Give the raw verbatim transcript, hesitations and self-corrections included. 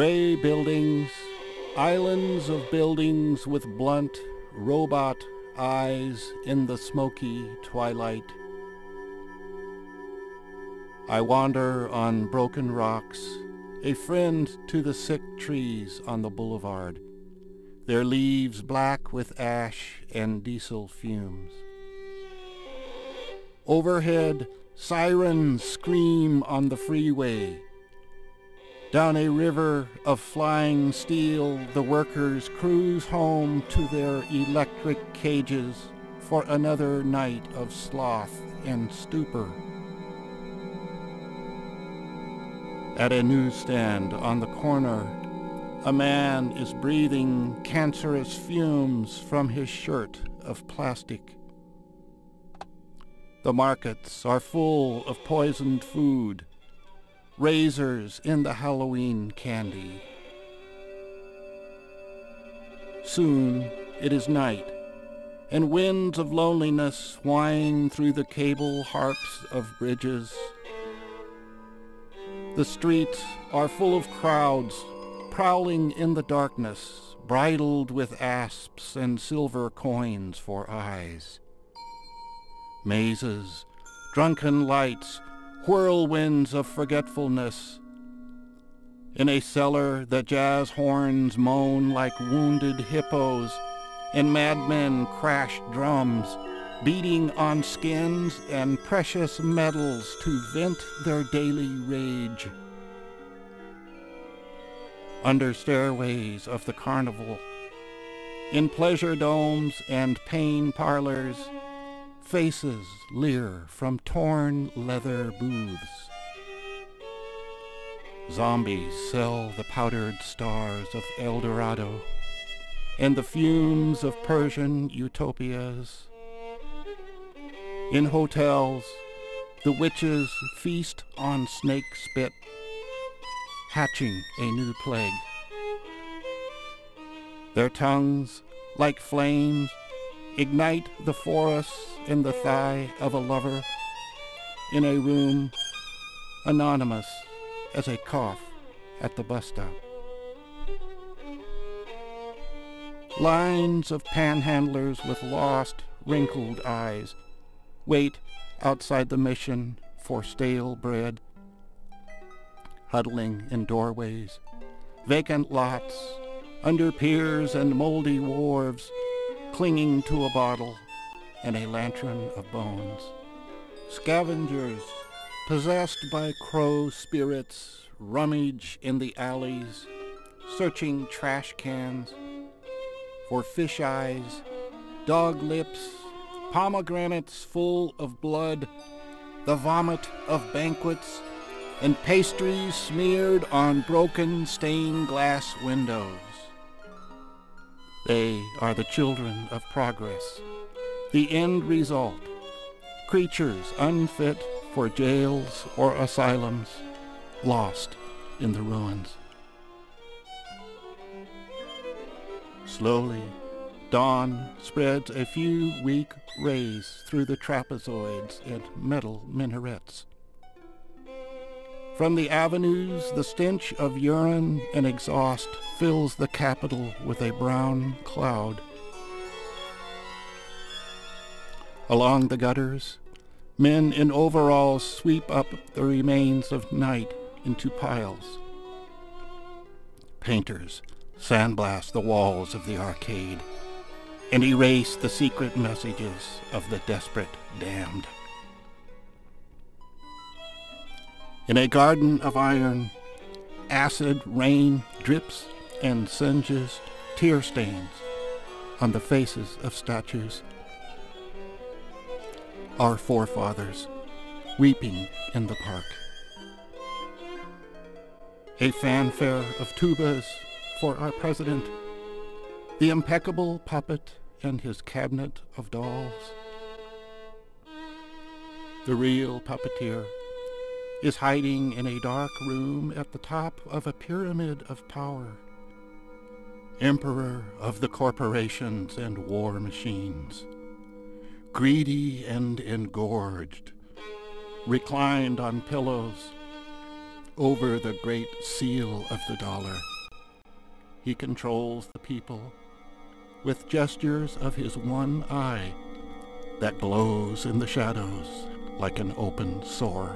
Gray buildings, islands of buildings with blunt, robot eyes in the smoky twilight. I wander on broken rocks, a friend to the sick trees on the boulevard, their leaves black with ash and diesel fumes. Overhead, sirens scream on the freeway. Down a river of flying steel, the workers cruise home to their electric cages for another night of sloth and stupor. At a newsstand on the corner, a man is breathing cancerous fumes from his shirt of plastic. The markets are full of poisoned food, razors in the Halloween candy. Soon it is night, and winds of loneliness whine through the cable harps of bridges. The streets are full of crowds, prowling in the darkness, bridled with asps and silver coins for eyes. Mazes, drunken lights, whirlwinds of forgetfulness. In a cellar, the jazz horns moan like wounded hippos, and madmen crash drums, beating on skins and precious metals to vent their daily rage. Under stairways of the carnival, in pleasure domes and pain parlors, faces leer from torn leather booths. Zombies sell the powdered stars of El Dorado and the fumes of Persian utopias. In hotels, the witches feast on snake spit, hatching a new plague. Their tongues, like flames, ignite the forests in the thigh of a lover, in a room anonymous as a cough at the bus stop. Lines of panhandlers with lost, wrinkled eyes wait outside the mission for stale bread, huddling in doorways, vacant lots, under piers and moldy wharves, clinging to a bottle and a lantern of bones. Scavengers, possessed by crow spirits, rummage in the alleys, searching trash cans for fish eyes, dog lips, pomegranates full of blood, the vomit of banquets, and pastries smeared on broken stained glass windows. They are the children of progress, the end result, creatures unfit for jails or asylums, lost in the ruins. Slowly, dawn spreads a few weak rays through the trapezoids and metal minarets. From the avenues, the stench of urine and exhaust fills the capital with a brown cloud. Along the gutters, men in overalls sweep up the remains of night into piles. Painters sandblast the walls of the arcade and erase the secret messages of the desperate damned. In a garden of iron, acid rain drips and singes tear stains on the faces of statues. Our forefathers, weeping in the park. A fanfare of tubas for our president, the impeccable puppet and his cabinet of dolls. The real puppeteer is hiding in a dark room at the top of a pyramid of power, emperor of the corporations and war machines. Greedy and engorged, reclined on pillows over the great seal of the dollar. he controls the people with gestures of his one eye that glows in the shadows like an open sore.